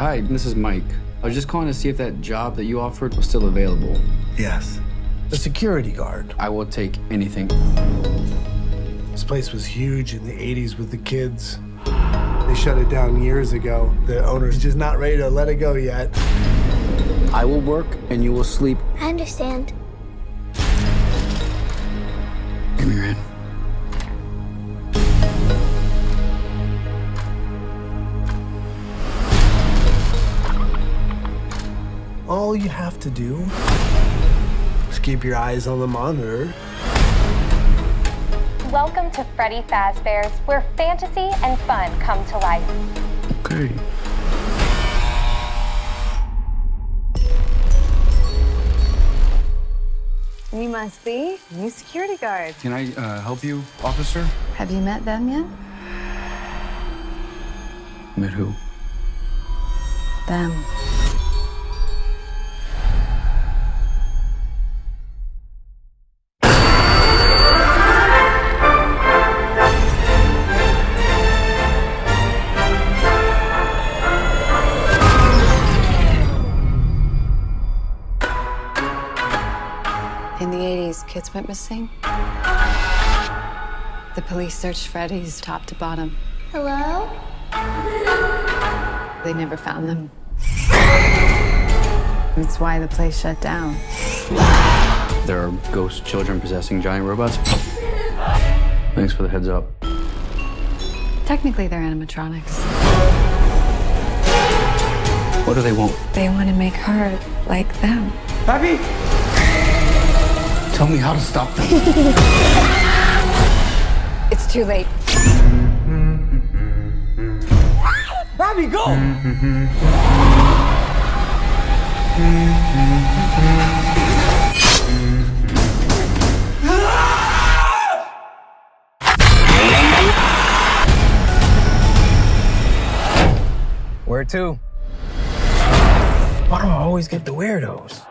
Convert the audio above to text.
Hi, this is Mike. I was just calling to see if that job that you offered was still available. Yes. A security guard. I will take anything. This place was huge in the 80s with the kids. They shut it down years ago. The owner's just not ready to let it go yet. I will work and you will sleep. I understand. Give me your hand. All you have to do is keep your eyes on the monitor. Welcome to Freddy Fazbear's, where fantasy and fun come to life. Okay. You must be new security guard. Can I help you, officer? Have you met them yet? Met who? Them. In the 80s, kids went missing. The police searched Freddy's top to bottom. Hello? They never found them. That's why the place shut down. There are ghost children possessing giant robots. Thanks for the heads up. Technically, they're animatronics. What do they want? They want to make her like them. Happy? Tell me how to stop them. It's too late. Bobby, go! Where to? Why do I always get the weirdos?